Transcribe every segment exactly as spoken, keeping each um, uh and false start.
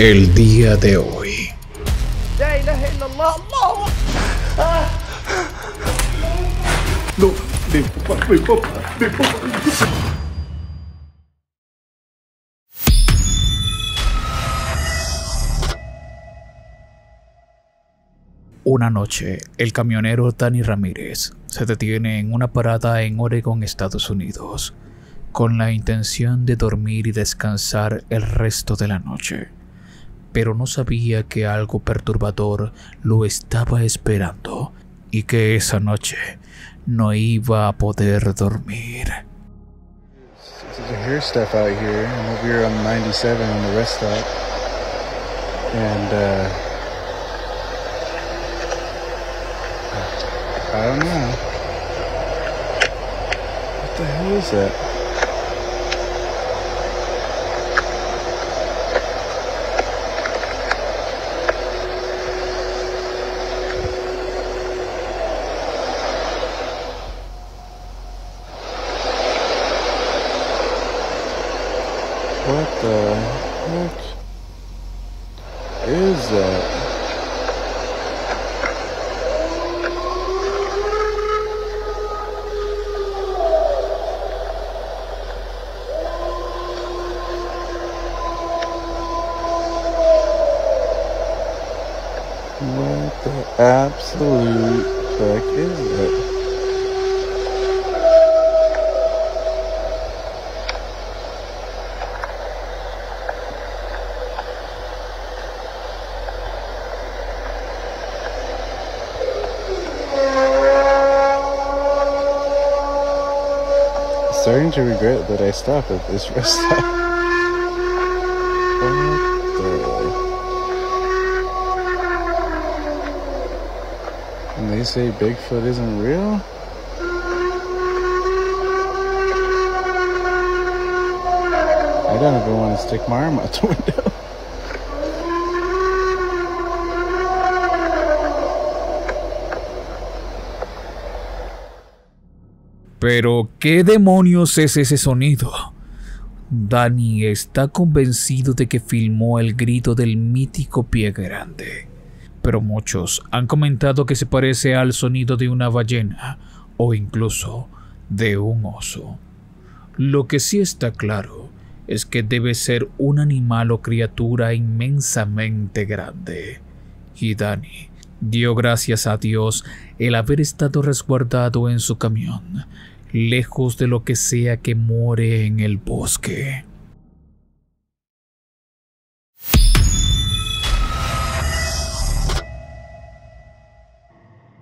el día de hoy. No, de papá, de papá, de papá. Una noche, el camionero Danny Ramírez se detiene en una parada en Oregon, Estados Unidos, con la intención de dormir y descansar el resto de la noche, pero no sabía que algo perturbador lo estaba esperando y que esa noche no iba a poder dormir. What the heck is that? What the absolute heck is it? Starting to regret that I stopped at this rest stop. What the? And they say Bigfoot isn't real? I don't even want to stick my arm out the window. Pero, ¿qué demonios es ese sonido? Danny está convencido de que filmó el grito del mítico pie grande, pero muchos han comentado que se parece al sonido de una ballena o incluso de un oso. Lo que sí está claro es que debe ser un animal o criatura inmensamente grande, y Danny dio gracias a Dios el haber estado resguardado en su camión, lejos de lo que sea que more en el bosque.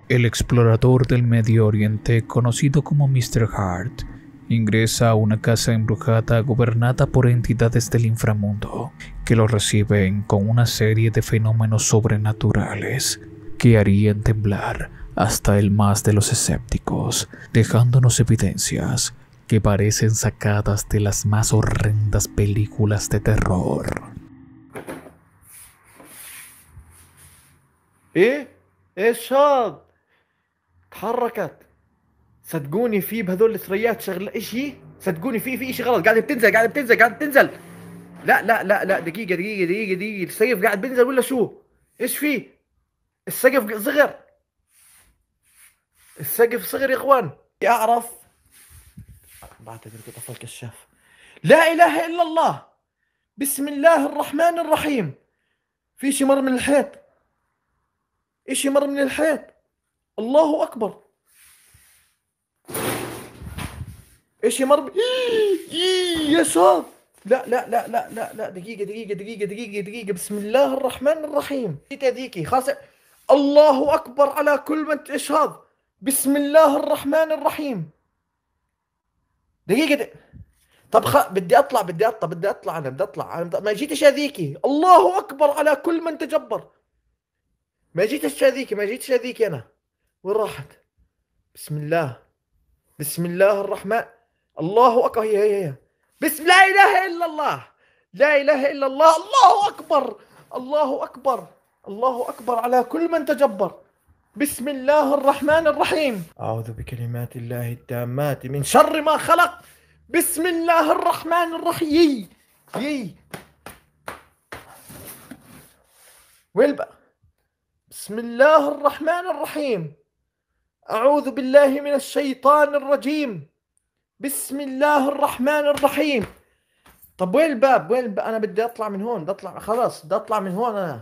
El explorador del Medio Oriente, conocido como mister Hart, ingresa a una casa embrujada gobernada por entidades del inframundo, que lo reciben con una serie de fenómenos sobrenaturales que harían temblar hasta el más de los escépticos, dejándonos evidencias que parecen sacadas de las más horrendas películas de terror. إيه؟ إيش هاد؟ تحركت. صدقوني في بهذول الثريات شغلة إشي؟ صدقوني في في إشي غلط، قاعدة بتنزل قاعدة بتنزل قاعدة بتنزل. لا لا لا لا دقيقة دقيقة دقيقة دقيقة، السيف قاعد بينزل ولا شو؟ إيش فيه؟ السقف صغر السقف صغر يا اخوان اعرف بعتذر طفى الكشاف لا اله الا الله بسم الله الرحمن الرحيم في شيء مر من الحيط شيء مر من الحيط الله اكبر شيء مر ب... يا شاف لا لا لا لا لا لا دقيقة دقيقة دقيقة دقيقة دقيقة بسم الله الرحمن الرحيم ذيكي خاصة الله أكبر على كلمة إيش هذا بسم الله الرحمن الرحيم دقيقة دق... طب خ... بدي أطلع بدي أطلع بدي أطلع أنا بدي أطلع أنا ما جيتش هذيكي الله أكبر على كل من تجبر ما جيتش هذيكي ما جيتش هذيكي أنا وين راحت بسم الله بسم الله الرحمن الله أكبر هي هي هي بسم لا إله إلا الله لا إله إلا الله الله أكبر الله أكبر الله أكبر على كل من تجبر بسم الله الرحمن الرحيم أعوذ بكلمات الله التامات من شر ما خلق بسم الله الرحمن الرحيم يي ويلبا. بسم الله الرحمن الرحيم. أعوذ بالله من الشيطان الرجيم. بسم الله الرحمن الرحيم. طب وين الباب؟ وين الباب؟ أنا بدي أطلع من هون، بدي أطلع خلاص، بدي أطلع من هون أنا.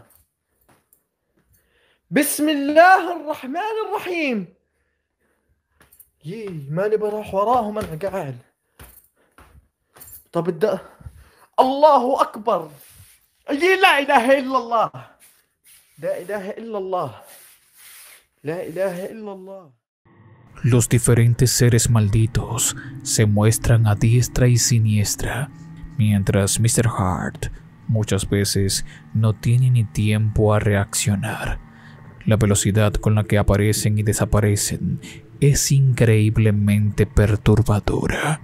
بسم الله الرحمن الرحيم. يي ماني بروح وراهم أنا قاعد. طب بدي الله أكبر. يي لا إله إلا الله. لا إله إلا الله. لا إله إلا الله. Los diferentes seres malditos se muestran a diestra y siniestra, mientras míster Hart muchas veces no tiene ni tiempo a reaccionar. La velocidad con la que aparecen y desaparecen es increíblemente perturbadora,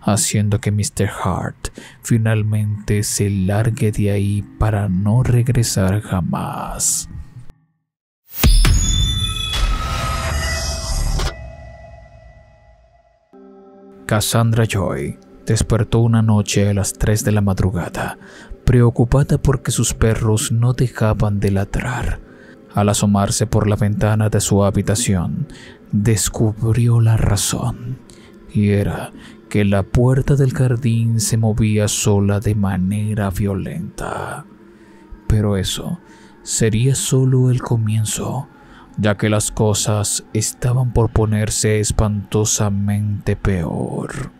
haciendo que míster Hart finalmente se largue de ahí para no regresar jamás. Cassandra Joy despertó una noche a las tres de la madrugada, preocupada porque sus perros no dejaban de ladrar. Al asomarse por la ventana de su habitación, descubrió la razón, y era que la puerta del jardín se movía sola de manera violenta. Pero eso sería solo el comienzo, ya que las cosas estaban por ponerse espantosamente peor.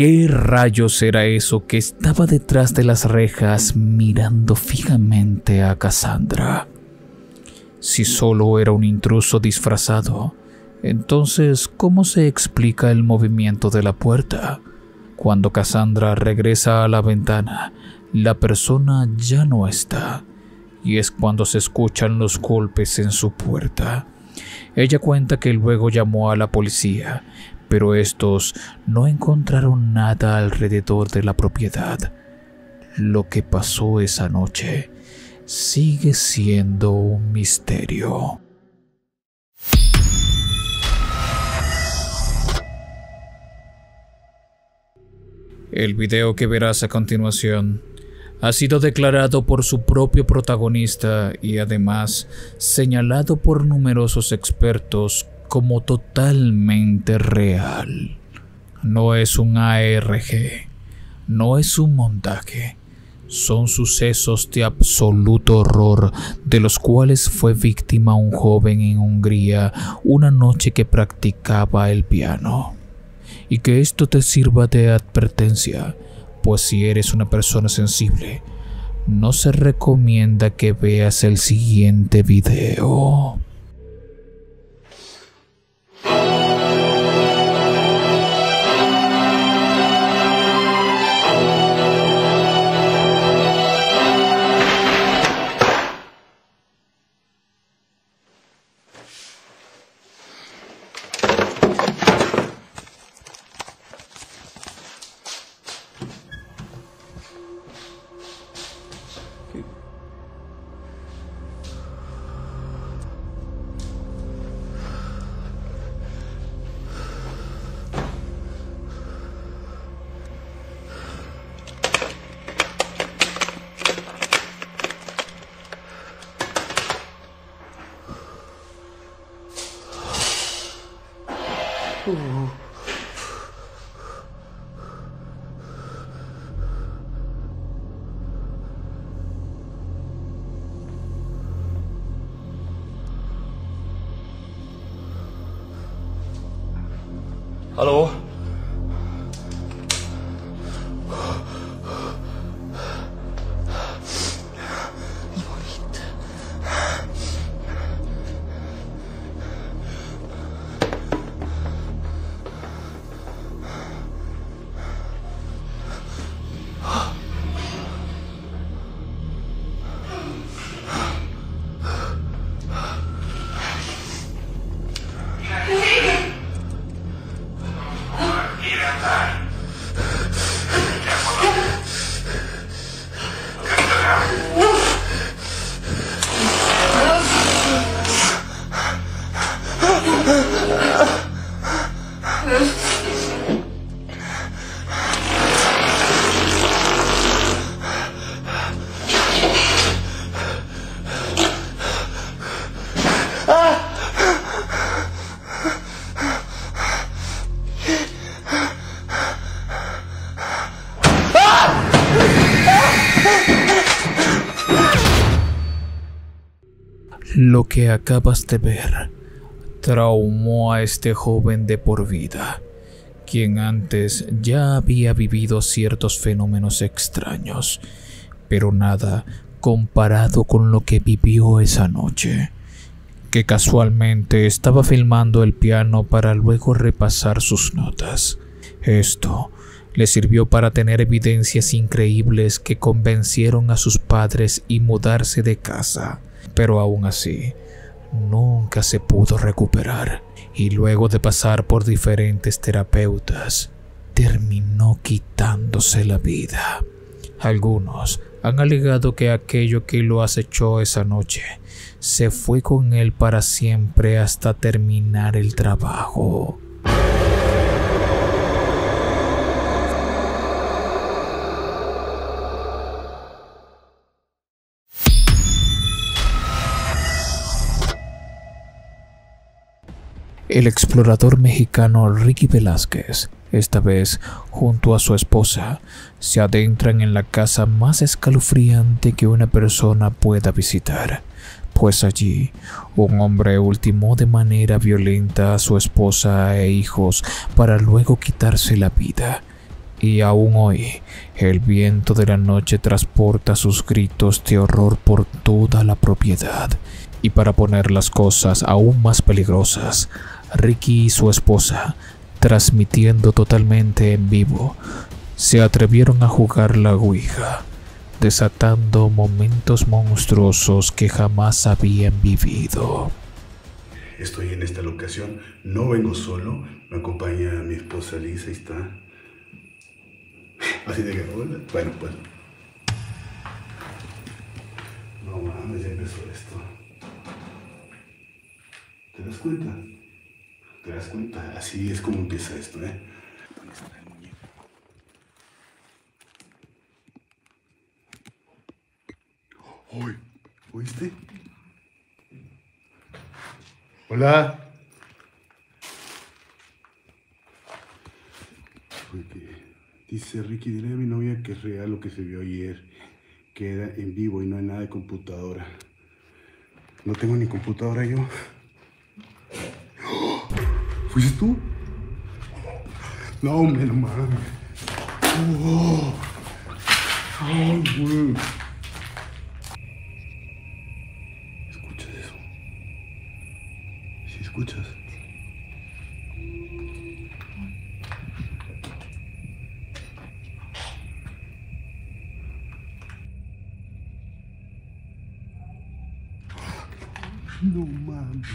¿Qué rayos era eso que estaba detrás de las rejas mirando fijamente a Cassandra? Si solo era un intruso disfrazado, entonces ¿cómo se explica el movimiento de la puerta? Cuando Cassandra regresa a la ventana, la persona ya no está, y es cuando se escuchan los golpes en su puerta. Ella cuenta que luego llamó a la policía, pero estos no encontraron nada alrededor de la propiedad. Lo que pasó esa noche sigue siendo un misterio. El video que verás a continuación ha sido declarado por su propio protagonista y además señalado por numerosos expertos como totalmente real. No es un A R G, no es un montaje, son sucesos de absoluto horror de los cuales fue víctima un joven en Hungría una noche que practicaba el piano. Y que esto te sirva de advertencia, pues si eres una persona sensible, no se recomienda que veas el siguiente video. Hallo? Lo que acabas de ver traumó a este joven de por vida, quien antes ya había vivido ciertos fenómenos extraños, pero nada comparado con lo que vivió esa noche, que casualmente estaba filmando el piano para luego repasar sus notas. Esto le sirvió para tener evidencias increíbles que convencieron a sus padres y mudarse de casa. Pero aún así, nunca se pudo recuperar, y luego de pasar por diferentes terapeutas, terminó quitándose la vida. Algunos han alegado que aquello que lo acechó esa noche se fue con él para siempre hasta terminar el trabajo. El explorador mexicano Ricky Velázquez, esta vez junto a su esposa, se adentran en la casa más escalofriante que una persona pueda visitar, pues allí un hombre ultimó de manera violenta a su esposa e hijos para luego quitarse la vida. Y aún hoy, el viento de la noche transporta sus gritos de horror por toda la propiedad. Y para poner las cosas aún más peligrosas, Ricky y su esposa, transmitiendo totalmente en vivo, se atrevieron a jugar la ouija, desatando momentos monstruosos que jamás habían vivido. Estoy en esta locación, no vengo solo, me acompaña mi esposa Lisa y está... Así de que... Bueno, pues... No mames, ya empezó esto. ¿Te das cuenta? ¿Te das cuenta? Así es como empieza esto, ¿eh? ¡Uy! ¿Oíste? ¡Hola! Porque dice Ricky, dile a mi novia que es real lo que se vio ayer, que era en vivo y no hay nada de computadora. No tengo ni computadora yo. ¿Fuiste tú? No, me lo mames. Oh, oh, güey. ¿Escuchas eso? ¿Sí escuchas? No mames.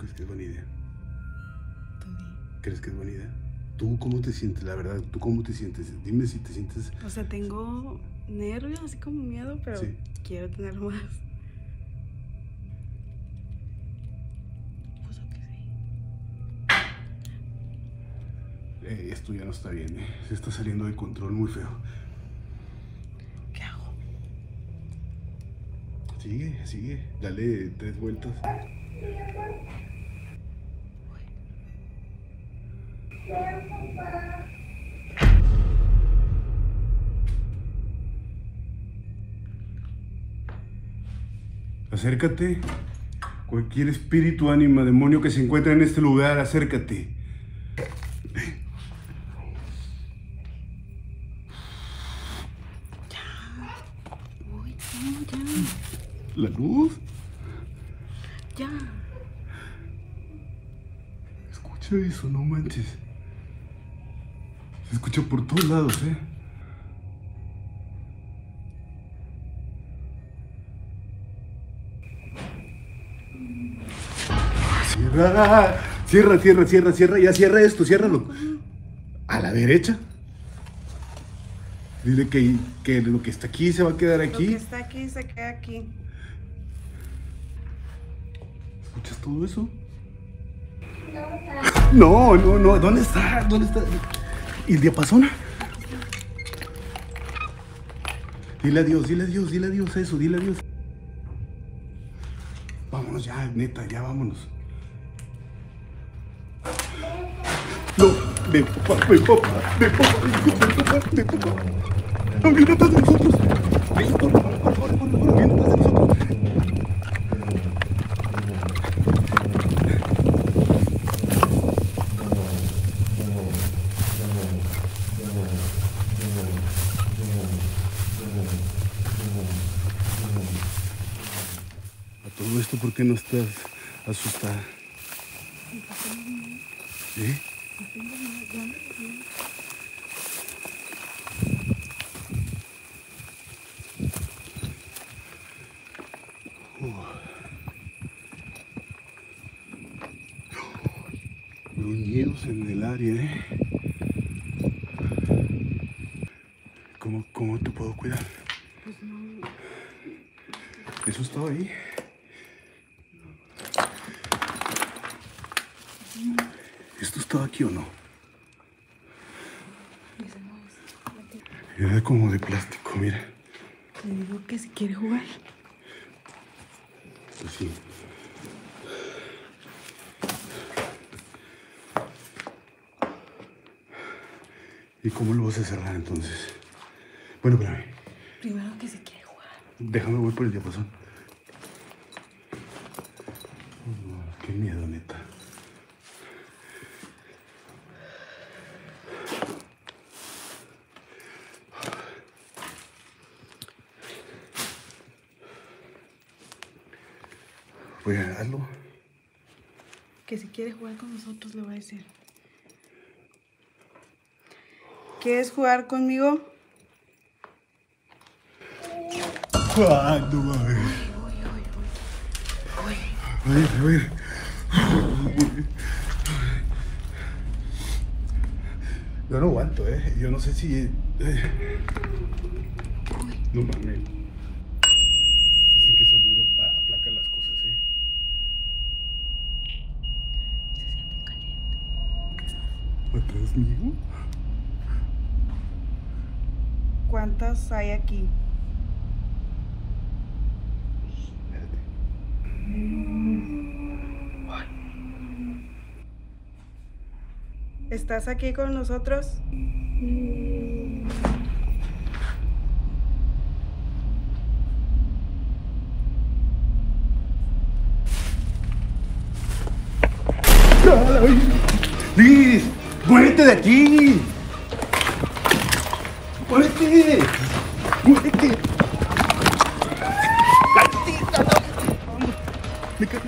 ¿Crees que es buena idea? Tony. ¿Crees que es buena idea? ¿Tú cómo te sientes? La verdad, ¿tú cómo te sientes? Dime si te sientes... O sea, tengo nervios, así como miedo, pero sí. Quiero tener más. Pues ok, sí. Eh, esto ya no está bien, eh. Se está saliendo de control muy feo. ¿Qué hago? Sigue, sigue. Dale tres vueltas. Acércate. Cualquier espíritu, ánima, demonio que se encuentre en este lugar, acércate. Ya. Uy, ya, ya. ¿La luz? Ya. Escucha eso, no manches. Se escucha por todos lados, ¿eh? Cierra, cierra, cierra, cierra, cierra. Ya cierra esto, ciérralo. A la derecha. Dile que, que lo que está aquí se va a quedar aquí. Lo que está aquí se queda aquí. ¿Escuchas todo eso? No, no, no. ¿Dónde está? ¿Dónde está? ¿Y el diapasón? Dile adiós, dile adiós, dile adiós a eso, dile adiós. Vámonos ya, neta, ya vámonos. No, ven papá, ven papá, ven papá, ven papá, ven papá. No, viene atrás de nosotros. Ven, por favor, por favor, por favor, viene atrás de nosotros. ¿Por qué no estás asustada? ¿Eh? Gruñidos en el área, ¿eh? ¿Cómo, cómo te puedo cuidar? Pues no. ¿Eso está ahí? ¿Esto estaba aquí o no? Era como de plástico, mira. Le digo que si quiere jugar. Pues sí. ¿Y cómo lo vas a cerrar entonces? Bueno, espérame. Primero que si quiere jugar. Déjame, voy por el diapasón. Oh, qué miedo, neta. Voy a darlo. Que si quiere jugar con nosotros, le voy a decir. ¿Quieres jugar conmigo? Ah, no mames. Uy, uy, uy, uy. Uy. A ver, a ver. Yo no aguanto, eh. Yo no sé si... Eh. No mames. Dicen que sonoro aplaca las cosas, eh. ¿Atrás mío? ¿Cuántas hay aquí? Espérate. ¿Estás aquí con nosotros? ¡Liz! ¡Muérete de aquí! ¡Muérete! ¡Muérete! ¡Cantita! ¡Me caí!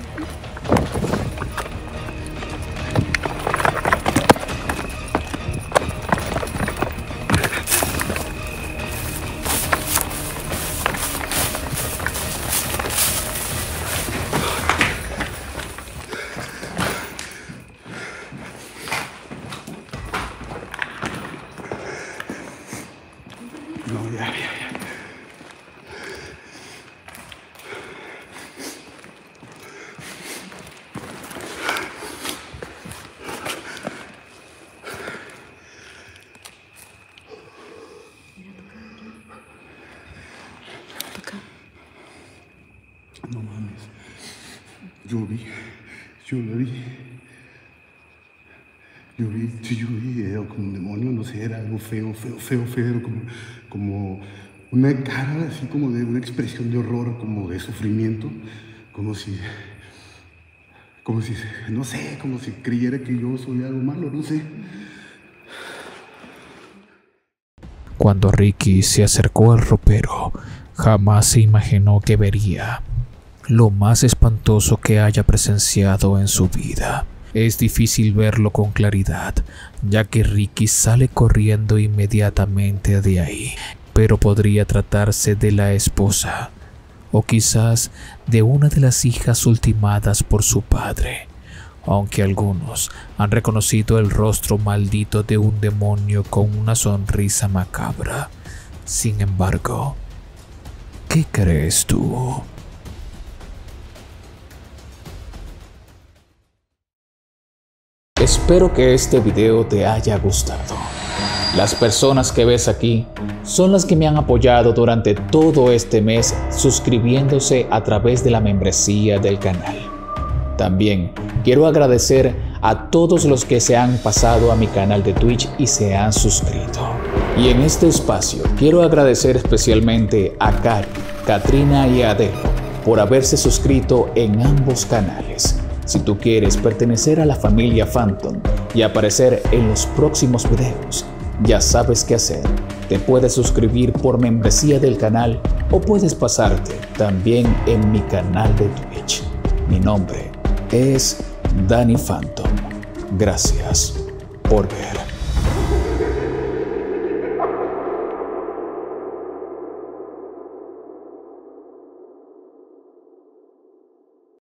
No mames. Yo vi, yo la vi. Yo vi, sí, yo vi, era como un demonio, no sé, era algo feo, feo, feo, feo, como, como una cara así como de una expresión de horror, como de sufrimiento, como si, como si, no sé, como si creyera que yo soy algo malo, no sé. Cuando Ricky se acercó al ropero, jamás se imaginó que vería lo más espantoso que haya presenciado en su vida. Es difícil verlo con claridad, ya que Ricky sale corriendo inmediatamente de ahí, pero podría tratarse de la esposa, o quizás de una de las hijas ultimadas por su padre, aunque algunos han reconocido el rostro maldito de un demonio con una sonrisa macabra. Sin embargo, ¿qué crees tú? Espero que este video te haya gustado. Las personas que ves aquí son las que me han apoyado durante todo este mes suscribiéndose a través de la membresía del canal. También quiero agradecer a todos los que se han pasado a mi canal de Twitch y se han suscrito. Y en este espacio quiero agradecer especialmente a Cari, Katrina y Adel por haberse suscrito en ambos canales. Si tú quieres pertenecer a la familia Phantom y aparecer en los próximos videos, ya sabes qué hacer. Te puedes suscribir por membresía del canal o puedes pasarte también en mi canal de Twitch. Mi nombre es Danny Phantom. Gracias por ver.